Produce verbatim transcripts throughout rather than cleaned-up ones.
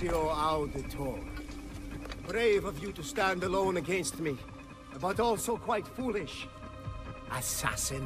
Ezio Auditore. Brave of you to stand alone against me, but also quite foolish. Assassin.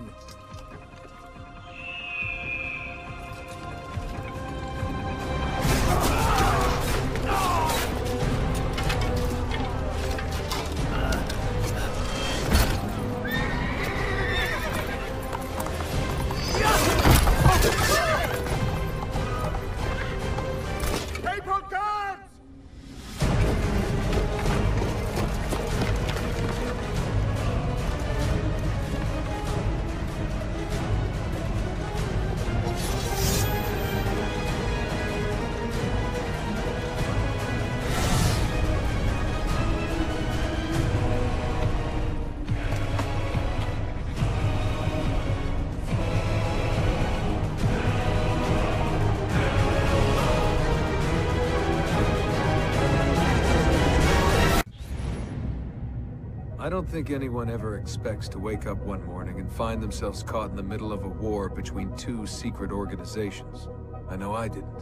I don't think anyone ever expects to wake up one morning and find themselves caught in the middle of a war between two secret organizations. I know I didn't.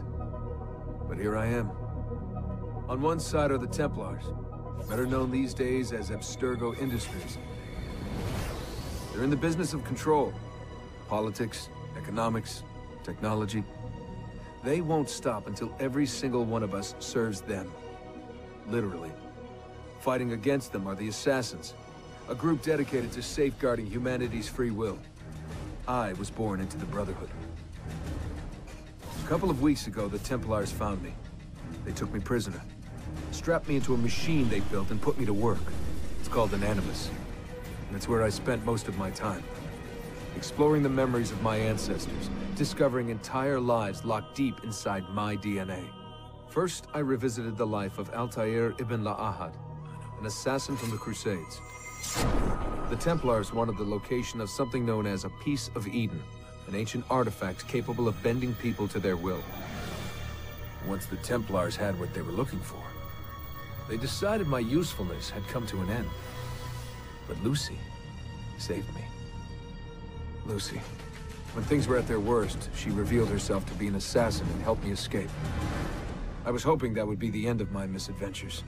But here I am. On one side are the Templars, better known these days as Abstergo Industries. They're in the business of control. Politics, economics, technology. They won't stop until every single one of us serves them. Literally. Fighting against them are the Assassins, a group dedicated to safeguarding humanity's free will. I was born into the Brotherhood. A couple of weeks ago, the Templars found me. They took me prisoner, strapped me into a machine they built and put me to work. It's called an Animus, and it's where I spent most of my time. Exploring the memories of my ancestors, discovering entire lives locked deep inside my D N A. First, I revisited the life of Altair ibn La'ahad, an assassin from the Crusades. The Templars wanted the location of something known as a piece of Eden, an ancient artifact capable of bending people to their will. Once the Templars had what they were looking for, they decided my usefulness had come to an end. But Lucy saved me. Lucy. When things were at their worst, she revealed herself to be an assassin and helped me escape. I was hoping that would be the end of my misadventures.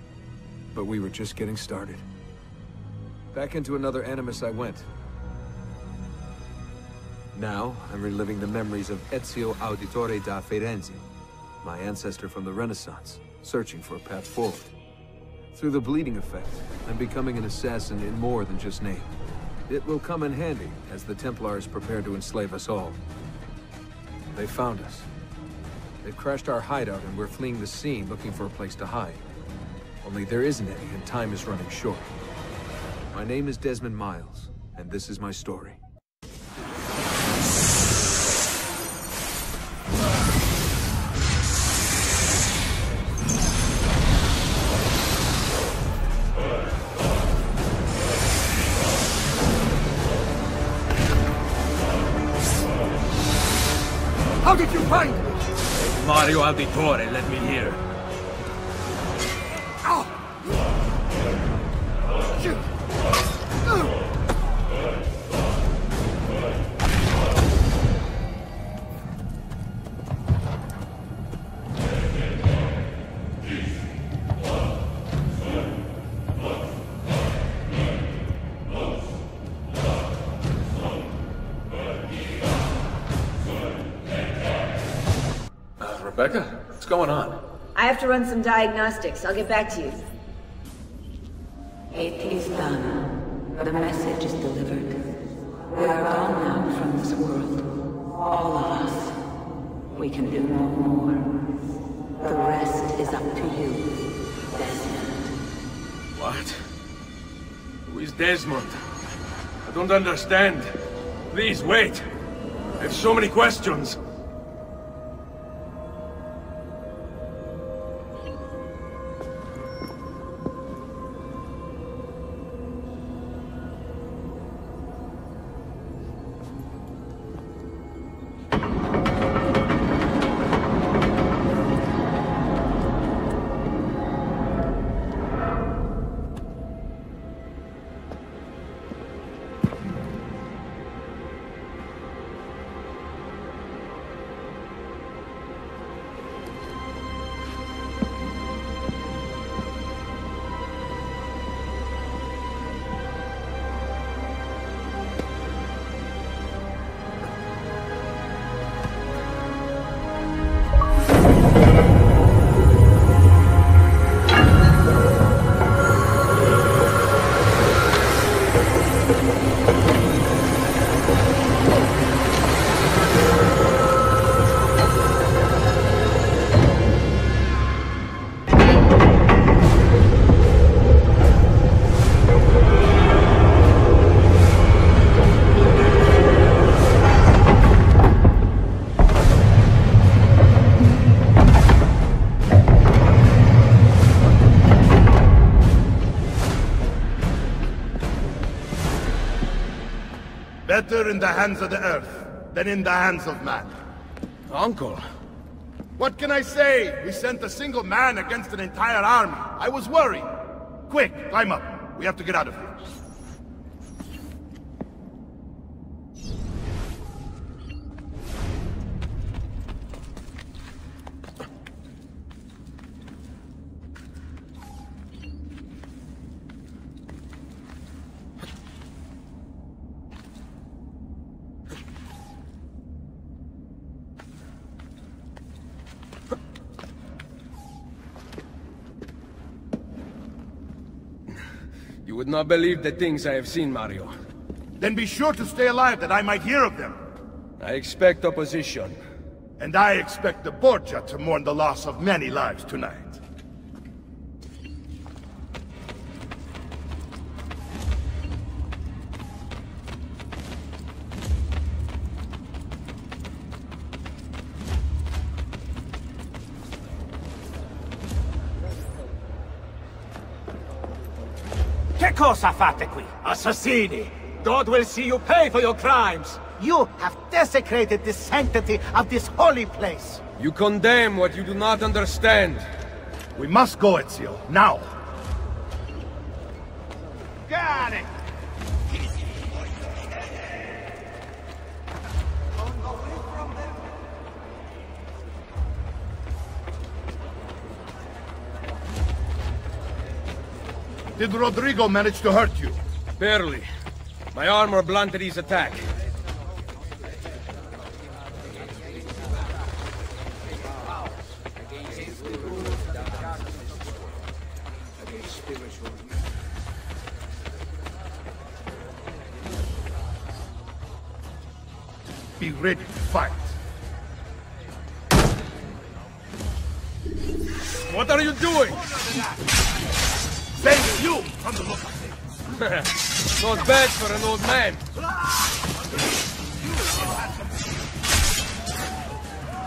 But we were just getting started. Back into another Animus I went. Now, I'm reliving the memories of Ezio Auditore da Firenze, my ancestor from the Renaissance, searching for a path forward. Through the bleeding effect, I'm becoming an assassin in more than just name. It will come in handy as the Templars prepare to enslave us all. They found us. They've crashed our hideout and we're fleeing the scene looking for a place to hide. Only there isn't any, and time is running short. My name is Desmond Miles, and this is my story. How did you find me? Mario Auditore let me here. Rebecca, what's going on? I have to run some diagnostics. I'll get back to you. It is done. The message is delivered. We are gone now from this world. All of us. We can do no more. The rest is up to you, Desmond. What? Who is Desmond? I don't understand. Please, wait. I have so many questions. Better in the hands of the earth than in the hands of man. Uncle. What can I say? We sent a single man against an entire army. I was worried. Quick, climb up. We have to get out of here. Would not believe the things I have seen, Mario. Then be sure to stay alive that I might hear of them. I expect opposition. And I expect the Borgia to mourn the loss of many lives tonight. Cosa Afatequi? Assassini! God will see you pay for your crimes! You have desecrated the sanctity of this holy place! You condemn what you do not understand! We must go, Ezio, now! Got it! Did Rodrigo manage to hurt you? Barely. My armor blunted his attack. Be ready to fight. What are you doing? Thank you from the look of it. Not bad for an old man.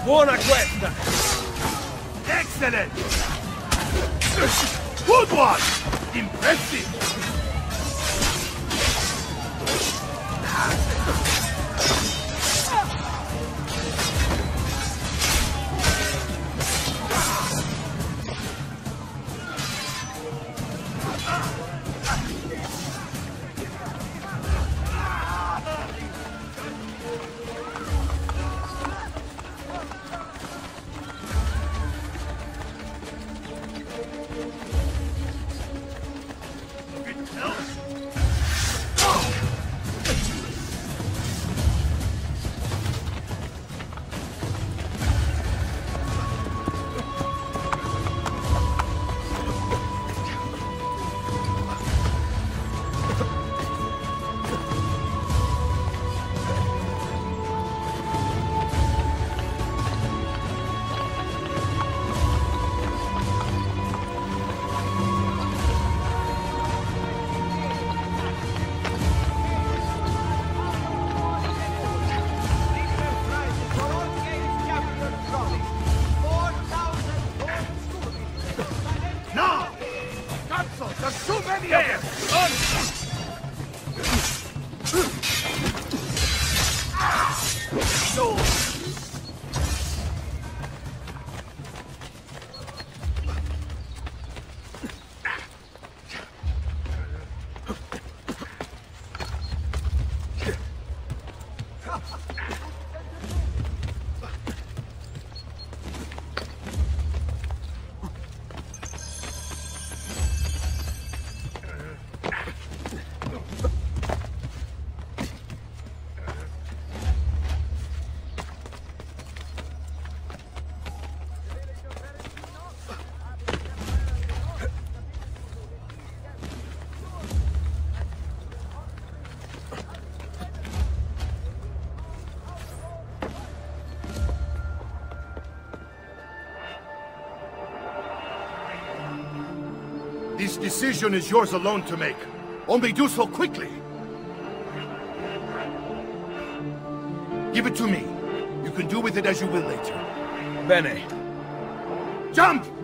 Buona questa. Excellent. Good one. Impressive. decision is yours alone to make. Only do so quickly. Give it to me. You can do with it as you will later. Bene. Jump!